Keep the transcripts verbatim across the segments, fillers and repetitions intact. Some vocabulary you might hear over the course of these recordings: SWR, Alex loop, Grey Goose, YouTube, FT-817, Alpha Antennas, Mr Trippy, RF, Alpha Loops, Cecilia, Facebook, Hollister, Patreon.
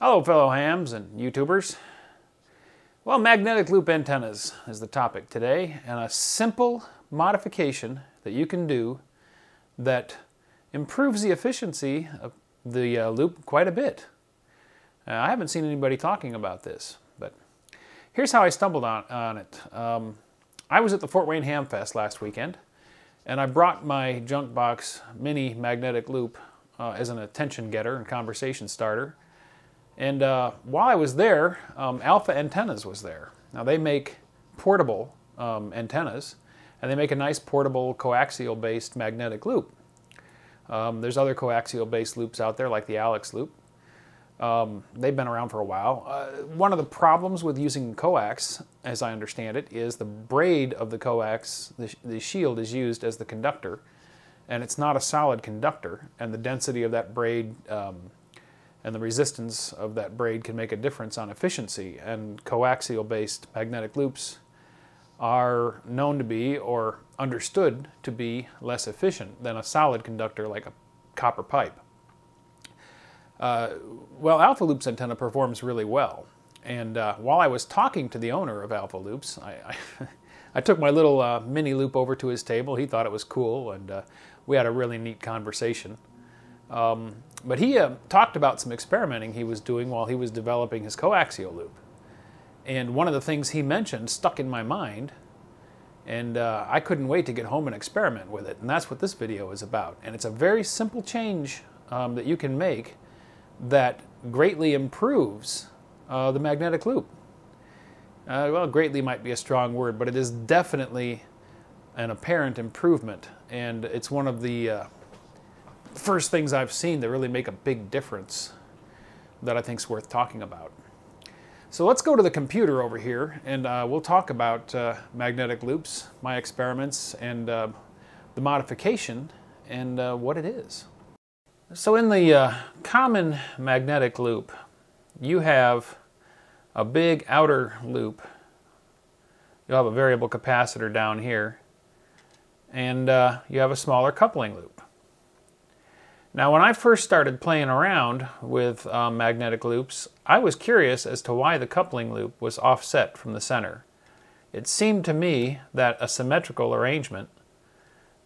Hello fellow hams and YouTubers. Well, magnetic loop antennas is the topic today, and a simple modification that you can do that improves the efficiency of the uh, loop quite a bit. Uh, I haven't seen anybody talking about this, but here's how I stumbled on, on it. Um, I was at the Fort Wayne Ham Fest last weekend, and I brought my junk box mini magnetic loop uh, as an attention getter and conversation starter. And uh, while I was there, um, Alpha Antennas was there. Now they make portable um, antennas, and they make a nice portable coaxial-based magnetic loop. Um, there's other coaxial-based loops out there, like the Alex loop. Um, they've been around for a while. Uh, one of the problems with using coax, as I understand it, is the braid of the coax, the, sh the shield is used as the conductor, and it's not a solid conductor, and the density of that braid um, and the resistance of that braid can make a difference on efficiency, and coaxial-based magnetic loops are known to be, or understood to be, less efficient than a solid conductor like a copper pipe. Uh, well, Alpha Loops antenna performs really well, and uh, while I was talking to the owner of Alpha Loops, I, I, I took my little uh, mini loop over to his table. He thought it was cool, and uh, we had a really neat conversation. Um, but he uh, talked about some experimenting he was doing while he was developing his coaxial loop. And one of the things he mentioned stuck in my mind, and uh, I couldn't wait to get home and experiment with it. And that's what this video is about. And it's a very simple change um, that you can make that greatly improves uh, the magnetic loop. Uh, well, greatly might be a strong word, but it is definitely an apparent improvement. And it's one of the uh, first things I've seen that really make a big difference that I think is worth talking about. So let's go to the computer over here, and uh, we'll talk about uh, magnetic loops, my experiments, and uh, the modification, and uh, what it is. So in the uh, common magnetic loop, you have a big outer loop. You'll have a variable capacitor down here, and uh, you have a smaller coupling loop. Now, when I first started playing around with um, magnetic loops, I was curious as to why the coupling loop was offset from the center. It seemed to me that a symmetrical arrangement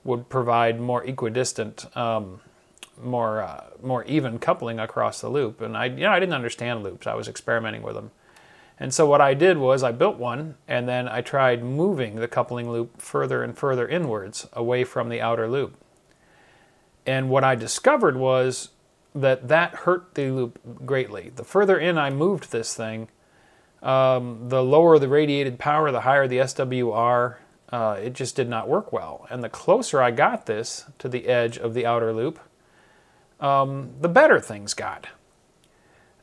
would provide more equidistant, um, more uh, more even coupling across the loop. And I, you know, I didn't understand loops. I was experimenting with them. And so what I did was I built one, and then I tried moving the coupling loop further and further inwards away from the outer loop. And what I discovered was that that hurt the loop greatly. The further in I moved this thing, um, the lower the radiated power, the higher the S W R. Uh, it just did not work well. And the closer I got this to the edge of the outer loop, um, the better things got.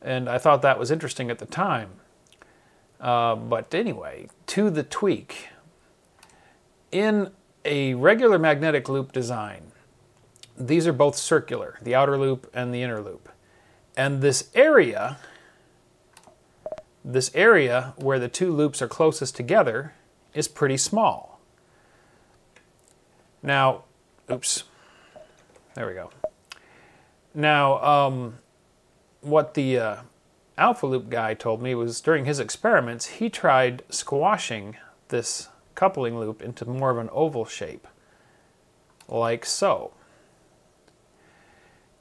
And I thought that was interesting at the time. Uh, but anyway, to the tweak. In a regular magnetic loop design, these are both circular, the outer loop and the inner loop. And this area, this area where the two loops are closest together is pretty small. Now, oops, there we go. Now, um, what the uh, Alpha Loop guy told me was during his experiments, he tried squashing this coupling loop into more of an oval shape, like so.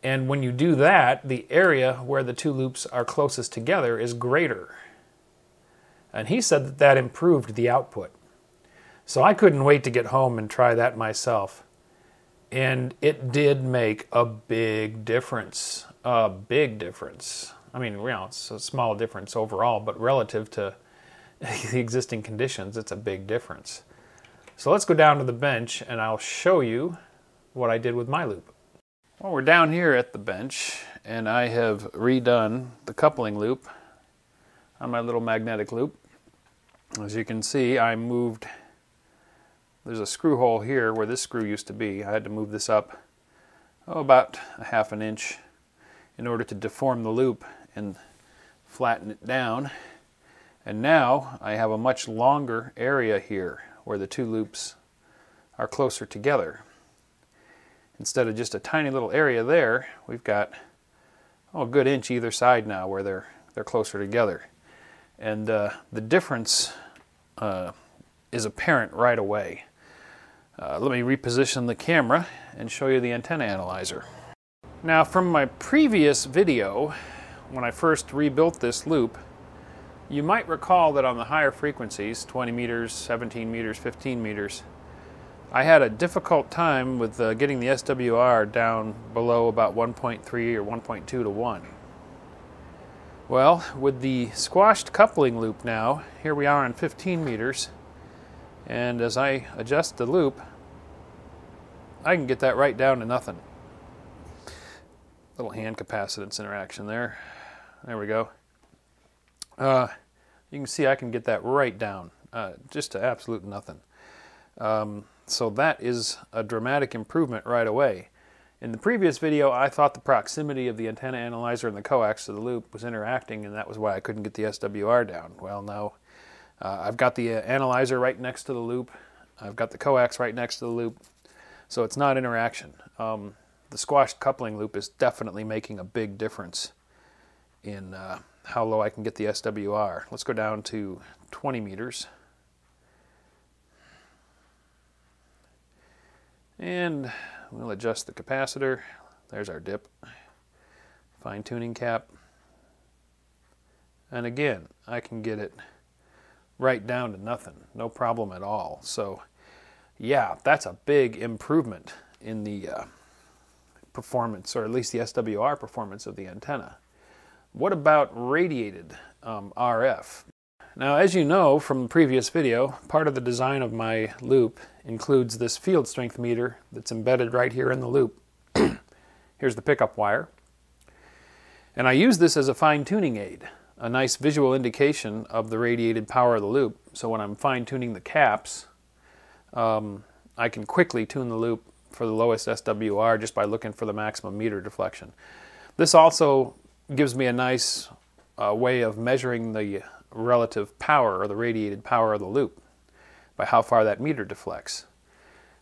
And when you do that, the area where the two loops are closest together is greater. And he said that that improved the output. So I couldn't wait to get home and try that myself. And it did make a big difference. A big difference. I mean, you know, it's a small difference overall, but relative to the existing conditions, it's a big difference. So let's go down to the bench, and I'll show you what I did with my loop. Well, we're down here at the bench, and I have redone the coupling loop on my little magnetic loop. As you can see, I moved, there's a screw hole here where this screw used to be. I had to move this up oh, about a half an inch in order to deform the loop and flatten it down. And now I have a much longer area here where the two loops are closer together. Instead of just a tiny little area there, we've got oh, a good inch either side now where they're they're closer together. And uh, the difference uh, is apparent right away. Uh, let me reposition the camera and show you the antenna analyzer. Now, from my previous video, when I first rebuilt this loop, you might recall that on the higher frequencies, twenty meters, seventeen meters, fifteen meters, I had a difficult time with uh, getting the S W R down below about one point three or one point two to one. Well, with the squashed coupling loop now, here we are on fifteen meters, and as I adjust the loop, I can get that right down to nothing. Little hand capacitance interaction there. There we go. Uh, you can see I can get that right down, uh, just to absolute nothing. Um, so that is a dramatic improvement right away. In the previous video, I thought the proximity of the antenna analyzer and the coax to the loop was interacting, and that was why I couldn't get the S W R down. Well, no. Uh, I've got the uh, analyzer right next to the loop. I've got the coax right next to the loop. So it's not interaction. Um, the squashed coupling loop is definitely making a big difference in uh, how low I can get the S W R. Let's go down to twenty meters. And we'll adjust the capacitor. There's our dip. Fine-tuning cap. And again, I can get it right down to nothing, no problem at all. So yeah, that's a big improvement in the uh, performance, or at least the S W R performance of the antenna. What about radiated um, R F? Now, as you know from the previous video, part of the design of my loop includes this field strength meter that's embedded right here in the loop. Here's the pickup wire. And I use this as a fine-tuning aid, a nice visual indication of the radiated power of the loop. So when I'm fine-tuning the caps, um, I can quickly tune the loop for the lowest S W R just by looking for the maximum meter deflection. This also gives me a nice uh, way of measuring the relative power, or the radiated power of the loop, by how far that meter deflects.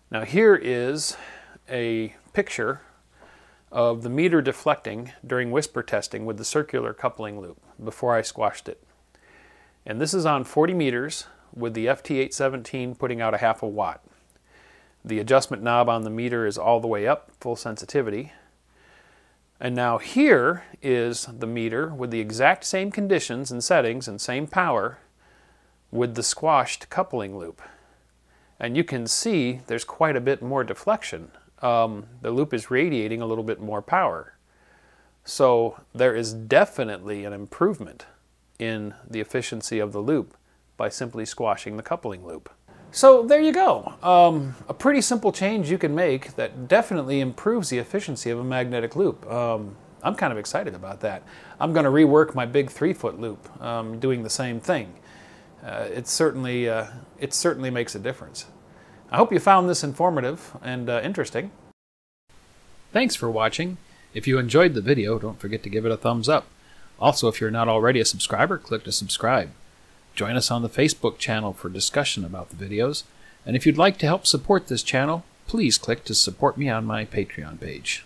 Now here is a picture of the meter deflecting during whisper testing with the circular coupling loop before I squashed it. And this is on forty meters with the F T eight seventeen putting out a half a watt. The adjustment knob on the meter is all the way up, full sensitivity. And now here is the meter with the exact same conditions and settings and same power with the squashed coupling loop. And you can see there's quite a bit more deflection. Um, the loop is radiating a little bit more power. So there is definitely an improvement in the efficiency of the loop by simply squashing the coupling loop. So there you go. Um, a pretty simple change you can make that definitely improves the efficiency of a magnetic loop. Um, I'm kind of excited about that. I'm going to rework my big three-foot loop um, doing the same thing. Uh, it certainly, uh, it certainly makes a difference. I hope you found this informative and uh, interesting. Thanks for watching. If you enjoyed the video, don't forget to give it a thumbs up. Also, if you're not already a subscriber, click to subscribe. Join us on the Facebook channel for discussion about the videos. And if you'd like to help support this channel, please click to support me on my Patreon page.